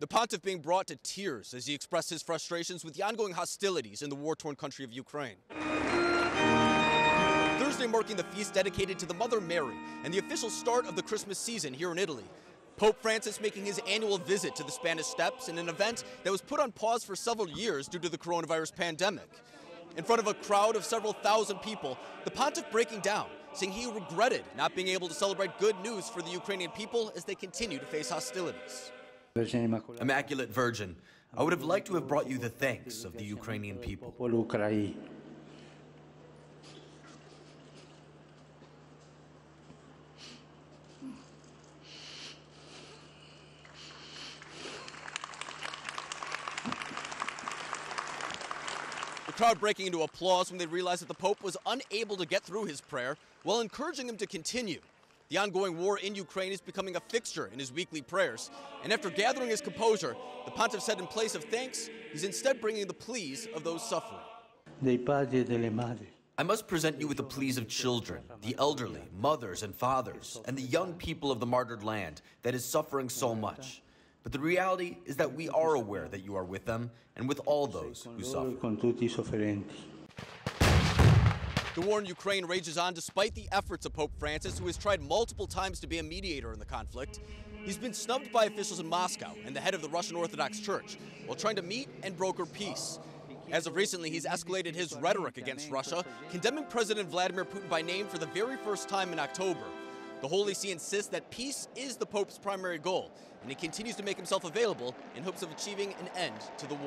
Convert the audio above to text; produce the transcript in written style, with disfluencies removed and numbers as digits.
The pontiff being brought to tears as he expressed his frustrations with the ongoing hostilities in the war-torn country of Ukraine. Thursday marking the feast dedicated to the Mother Mary and the official start of the Christmas season here in Italy. Pope Francis making his annual visit to the Spanish Steps in an event that was put on pause for several years due to the coronavirus pandemic. In front of a crowd of several thousand people, the pontiff breaking down, saying he regretted not being able to celebrate good news for the Ukrainian people as they continue to face hostilities. Immaculate Virgin, I would have liked to have brought you the thanks of the Ukrainian people. The crowd breaking into applause when they realized that the Pope was unable to get through his prayer, while encouraging him to continue. The ongoing war in Ukraine is becoming a fixture in his weekly prayers. And after gathering his composure, the pontiff said in place of thanks, he's instead bringing the pleas of those suffering. I must present you with the pleas of children, the elderly, mothers and fathers, and the young people of the martyred land that is suffering so much. But the reality is that we are aware that you are with them and with all those who suffer. The war in Ukraine rages on despite the efforts of Pope Francis, who has tried multiple times to be a mediator in the conflict. He's been snubbed by officials in Moscow and the head of the Russian Orthodox Church while trying to meet and broker peace. As of recently, he's escalated his rhetoric against Russia, condemning President Vladimir Putin by name for the very first time in October. The Holy See insists that peace is the Pope's primary goal, and he continues to make himself available in hopes of achieving an end to the war.